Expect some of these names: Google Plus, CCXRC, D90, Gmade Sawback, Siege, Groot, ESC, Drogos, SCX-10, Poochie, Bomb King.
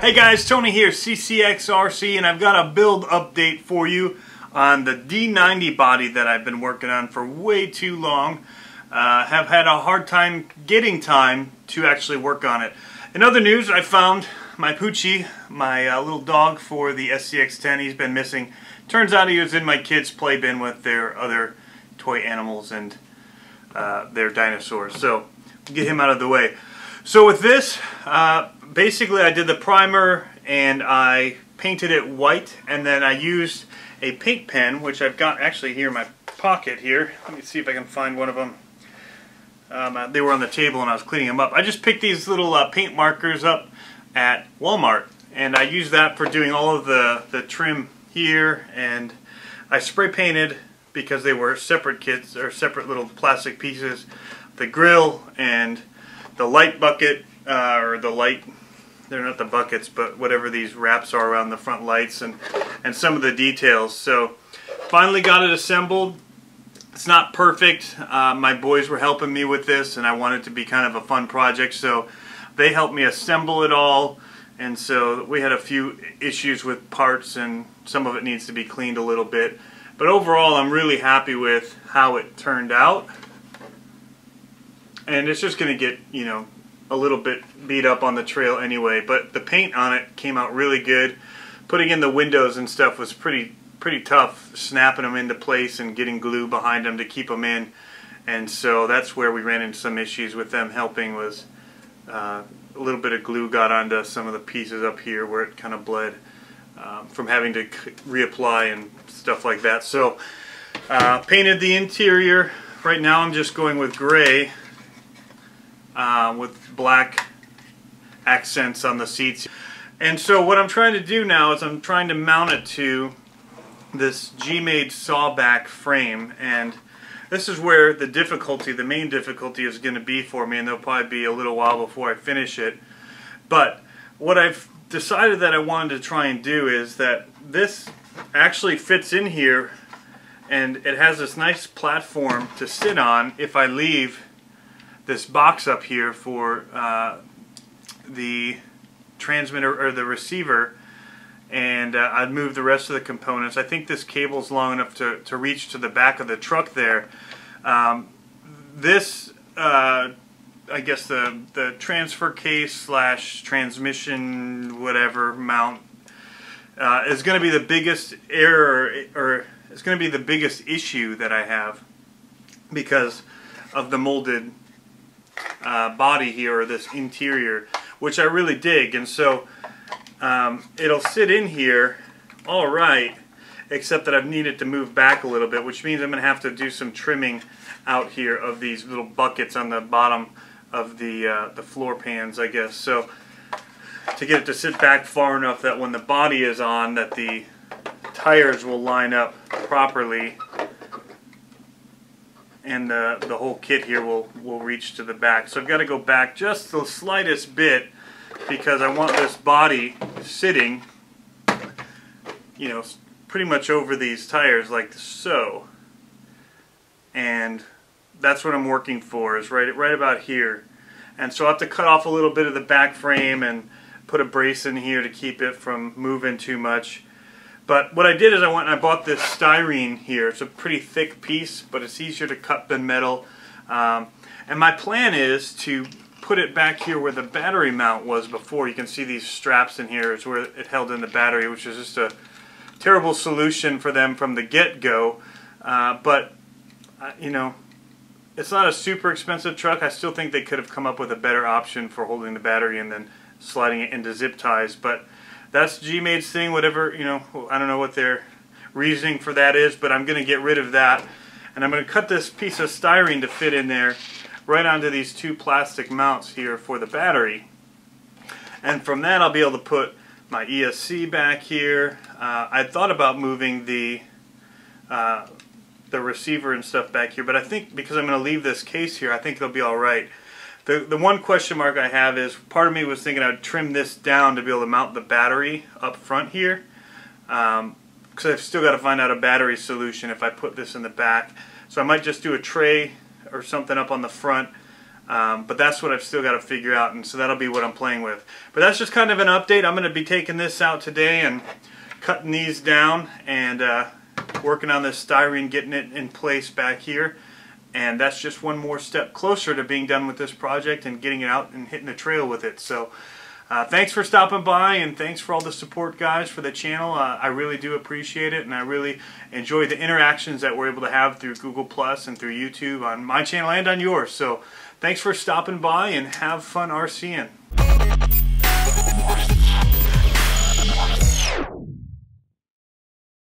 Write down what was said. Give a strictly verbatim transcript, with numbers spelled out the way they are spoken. Hey guys, Tony here, C C X R C, and I've got a build update for you on the D ninety body that I've been working on for way too long. Uh, have had a hard time getting time to actually work on it. In other news, I found my Poochie, my uh, little dog for the S C X ten. He's been missing. Turns out he was in my kids' play bin with their other toy animals and uh, their dinosaurs. So, get him out of the way. So with this, uh, basically I did the primer and I painted it white, and then I used a paint pen, which I've got actually here in my pocket here. Let me see if I can find one of them. Um, they were on the table and I was cleaning them up. I just picked these little uh, paint markers up at Walmart, and I used that for doing all of the, the trim here, and I spray painted, because they were separate kits or separate little plastic pieces, the grill and the light bucket, uh, or the light, they're not the buckets, but whatever these wraps are around the front lights, and, and some of the details. So finally got it assembled. It's not perfect. Uh, my boys were helping me with this, and I wanted it to be kind of a fun project, so they helped me assemble it all. And so we had a few issues with parts, and some of it needs to be cleaned a little bit. But overall, I'm really happy with how it turned out. And it's just going to get, you know, a little bit beat up on the trail anyway. But the paint on it came out really good. Putting in the windows and stuff was pretty pretty tough, snapping them into place and getting glue behind them to keep them in. And so that's where we ran into some issues with them helping, was uh, a little bit of glue got onto some of the pieces up here where it kind of bled um, from having to reapply and stuff like that. So uh, painted the interior. Right now I'm just going with gray uh, with black accents on the seats. And so what I'm trying to do now is I'm trying to mount it to this Gmade Sawback frame, and this is where the difficulty, the main difficulty is going to be for me, and there'll probably be a little while before I finish it. But what I've decided that I wanted to try and do is that this actually fits in here, and it has this nice platform to sit on if I leave this box up here for uh, the transmitter or the receiver. And uh, I'd move the rest of the components. I think this cable's long enough to, to reach to the back of the truck there. Um, this, uh, I guess the, the transfer case slash transmission whatever mount uh, is going to be the biggest error, or it's going to be the biggest issue that I have, because of the molded uh, body here, or this interior, which I really dig. And so Um, it'll sit in here all right, except that I've needed to move back a little bit, which means I'm going to have to do some trimming out here of these little buckets on the bottom of the, uh, the floor pans, I guess, so to get it to sit back far enough that when the body is on, that the tires will line up properly, and the, the whole kit here will, will reach to the back. So I've got to go back just the slightest bit, because I want this body sitting, you know, pretty much over these tires like so. And that's what I'm working for, is right, right about here. And so I'll have to cut off a little bit of the back frame and put a brace in here to keep it from moving too much. But what I did is I went and I bought this styrene here. It's a pretty thick piece, but it's easier to cut than metal. Um, and my plan is to put it back here where the battery mount was before. You can see these straps in here is where it held in the battery, which is just a terrible solution for them from the get-go. Uh, but, uh, you know, it's not a super expensive truck. I still think they could have come up with a better option for holding the battery and then sliding it into zip ties. But that's Gmade's thing, whatever, you know, I don't know what their reasoning for that is, but I'm going to get rid of that. And I'm going to cut this piece of styrene to fit in there, right onto these two plastic mounts here for the battery. And from that I'll be able to put my E S C back here. Uh, I thought about moving the uh, the receiver and stuff back here, but I think because I'm going to leave this case here, I think it'll be all right. The, the one question mark I have is, part of me was thinking I would trim this down to be able to mount the battery up front here, because um, I've still got to find out a battery solution if I put this in the back. So I might just do a tray or something up on the front Um, but that's what I've still got to figure out, and so that'll be what I'm playing with. But that's just kind of an update. I'm going to be taking this out today and cutting these down and uh, working on this styrene, getting it in place back here. And that's just one more step closer to being done with this project and getting it out and hitting the trail with it. So uh, thanks for stopping by, and thanks for all the support, guys, for the channel. Uh, I really do appreciate it, and I really enjoy the interactions that we're able to have through Google Plus and through YouTube on my channel and on yours. So thanks for stopping by, and have fun R C-ing.